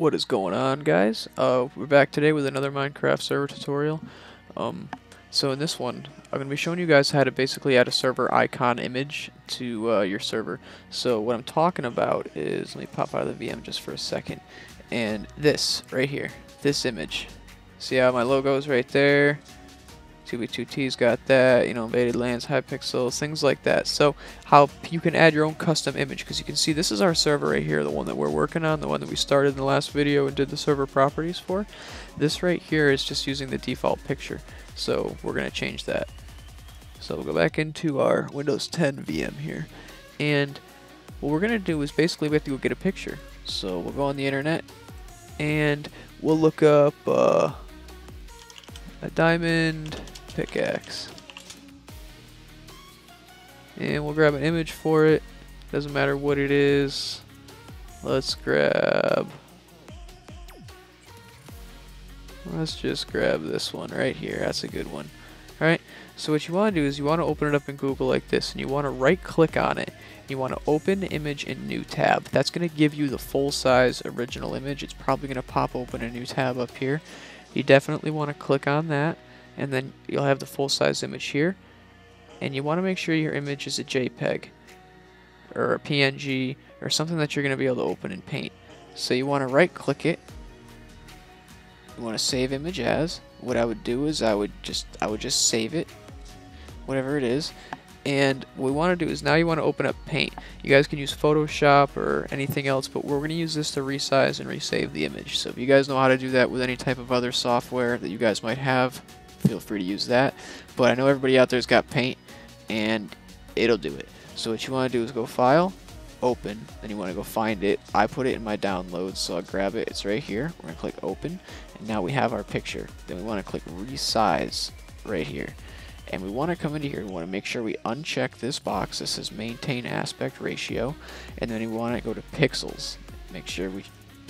What is going on, guys? We're back today with another Minecraft server tutorial. So in this one, I'm going to be showing you guys how to basically add a server icon image to your server. So what I'm talking about is, let me pop out of the VM just for a second, and this right here, this image. See how my logo is right there? 2B2T's got that, you know, Invaded Lands, Hypixel, things like that. So how you can add your own custom image, because you can see this is our server right here, the one that we're working on, the one that we started in the last video and did the server properties for. This right here is just using the default picture, so we're going to change that. So we'll go back into our Windows 10 VM here, and what we're going to do is basically we have to go get a picture. So we'll go on the internet and we'll look up a diamond pickaxe, and we'll grab an image for it. Doesn't matter what it is. Let's grab, let's just grab this one right here. That's a good one. All right, so what you want to do is you want to open it up in Google like this, and you want to right click on it. You want to open image in new tab. That's going to give you the full size original image. It's probably going to pop open a new tab up here. You definitely want to click on that, and then you'll have the full-size image here. And you want to make sure your image is a JPEG or a PNG or something that you're going to be able to open in Paint. So you want to right-click it. You want to save image as. What I would do is I would just save it, whatever it is. And what we want to do is now you want to open up Paint. You guys can use Photoshop or anything else, but we're going to use this to resize and resave the image. So if you guys know how to do that with any type of other software that you guys might have, feel free to use that. But I know everybody out there's got Paint, and it'll do it. So what you want to do is go File, Open, then you want to go find it. I put it in my downloads, so I'll grab it. It's right here. We're going to click Open, and now we have our picture. Then we want to click Resize right here. And we want to come into here, we want to make sure we uncheck this box that says maintain aspect ratio, and then we want to go to pixels. Make sure we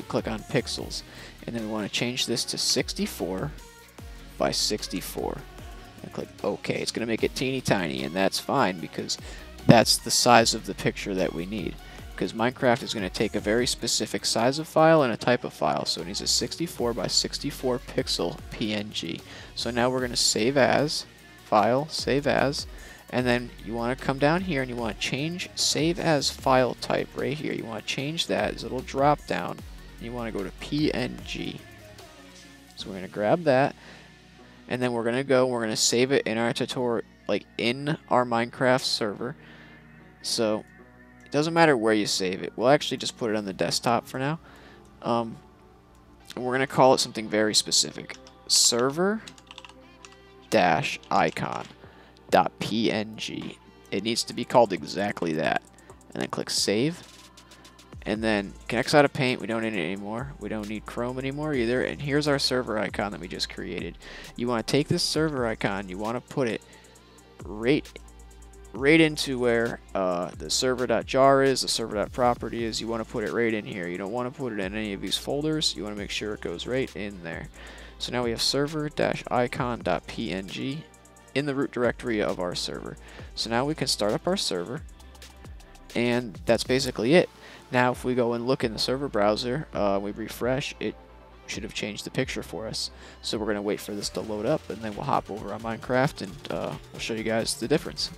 click on pixels, and then we want to change this to 64 by 64, and click OK. It's going to make it teeny tiny, and that's fine because that's the size of the picture that we need, because Minecraft is going to take a very specific size of file and a type of file, so it needs a 64 by 64 pixel PNG. So now we're going to save as, File, Save As, and then you want to come down here and you want to change Save As File Type right here. You want to change that as a little drop down, and you want to go to PNG. So we're going to grab that, and then we're going to go, we're going to save it in our tutorial, like in our Minecraft server. So it doesn't matter where you save it. We'll actually just put it on the desktop for now. And we're going to call it something very specific. server-icon.png. It needs to be called exactly that, and then click Save, and then connects out of Paint. We don't need it anymore, we don't need Chrome anymore either, and here's our server icon that we just created. You want to take this server icon, you want to put it right into where the server.jar is, the server.property is. You want to put it right in here. You don't want to put it in any of these folders. You want to make sure it goes right in there. So now we have server-icon.png in the root directory of our server. So now we can start up our server, and that's basically it. Now if we go and look in the server browser, we refresh, it should have changed the picture for us. So we're going to wait for this to load up, and then we'll hop over on Minecraft, and we'll show you guys the difference.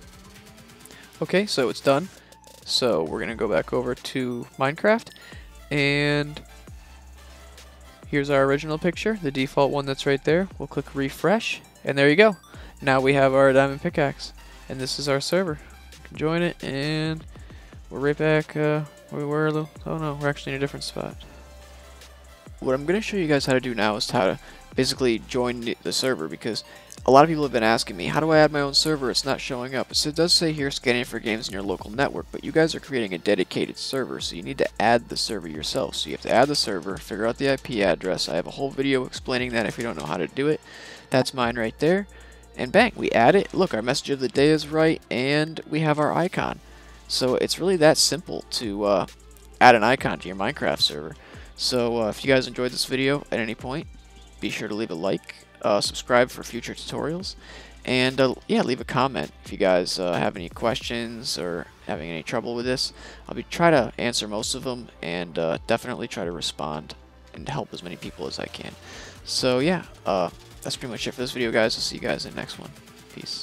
Okay, so it's done. So we're going to go back over to Minecraft, and here's our original picture, the default one that's right there. We'll click refresh, and there you go. Now we have our diamond pickaxe, and this is our server. You can join it, and we're right back where we were. Oh no, we're actually in a different spot. What I'm going to show you guys how to do now is how to basically join the server, because a lot of people have been asking me, how do I add my own server? It's not showing up. It does say here scanning for games in your local network, but you guys are creating a dedicated server, so you need to add the server yourself. So you have to add the server, figure out the IP address. I have a whole video explaining that if you don't know how to do it. That's mine right there. And bang, we add it. Look, our message of the day is right, and we have our icon. So it's really that simple to add an icon to your Minecraft server. So if you guys enjoyed this video at any point, be sure to leave a like, subscribe for future tutorials, and yeah, leave a comment if you guys have any questions or having any trouble with this. I'll try to answer most of them, and definitely try to respond. and help as many people as I can. So yeah, that's pretty much it for this video, guys. I'll see you guys in the next one. Peace.